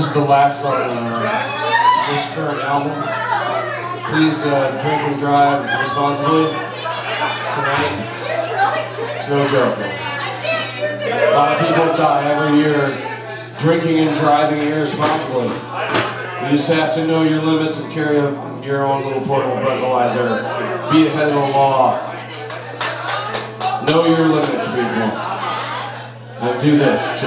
This is the last song on this current album. Please drink and drive responsibly tonight. It's no joke. A lot of people die every year drinking and driving irresponsibly. You just have to know your limits and carry your own little portable breathalyzer. Be ahead of the law. Know your limits, people. And do this,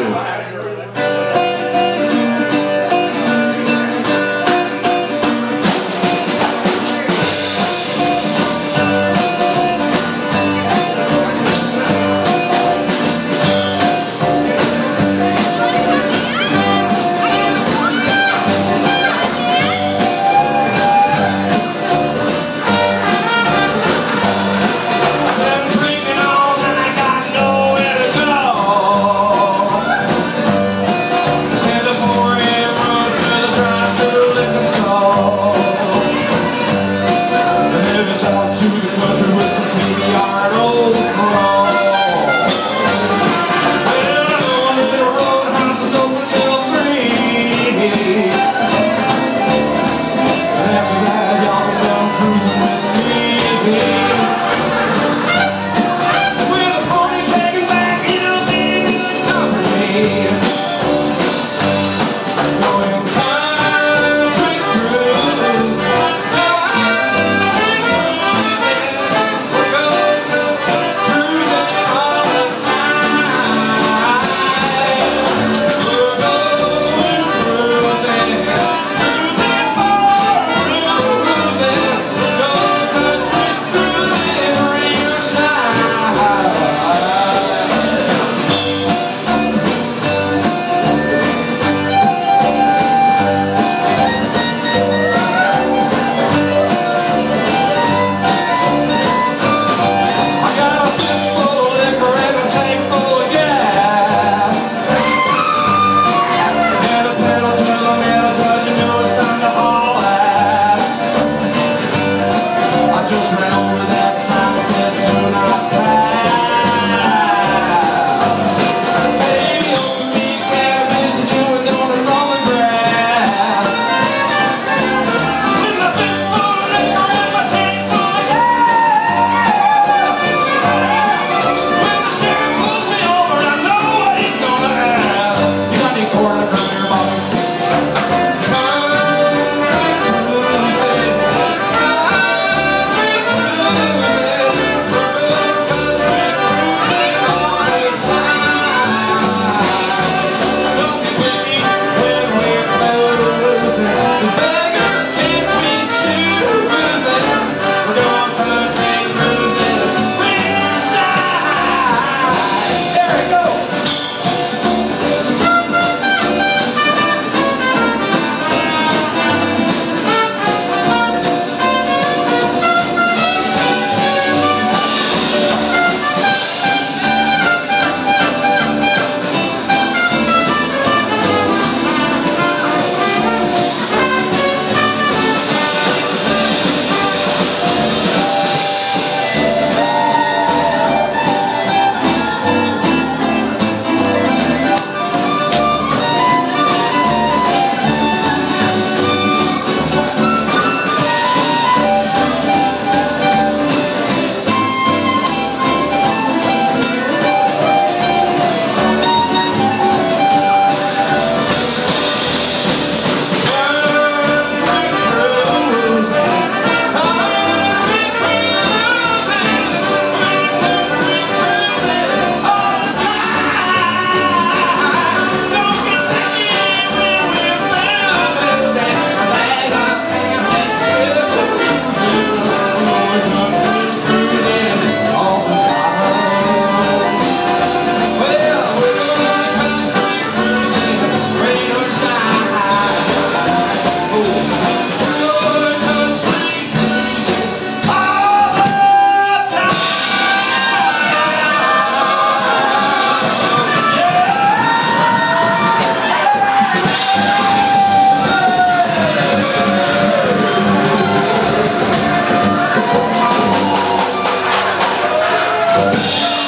too.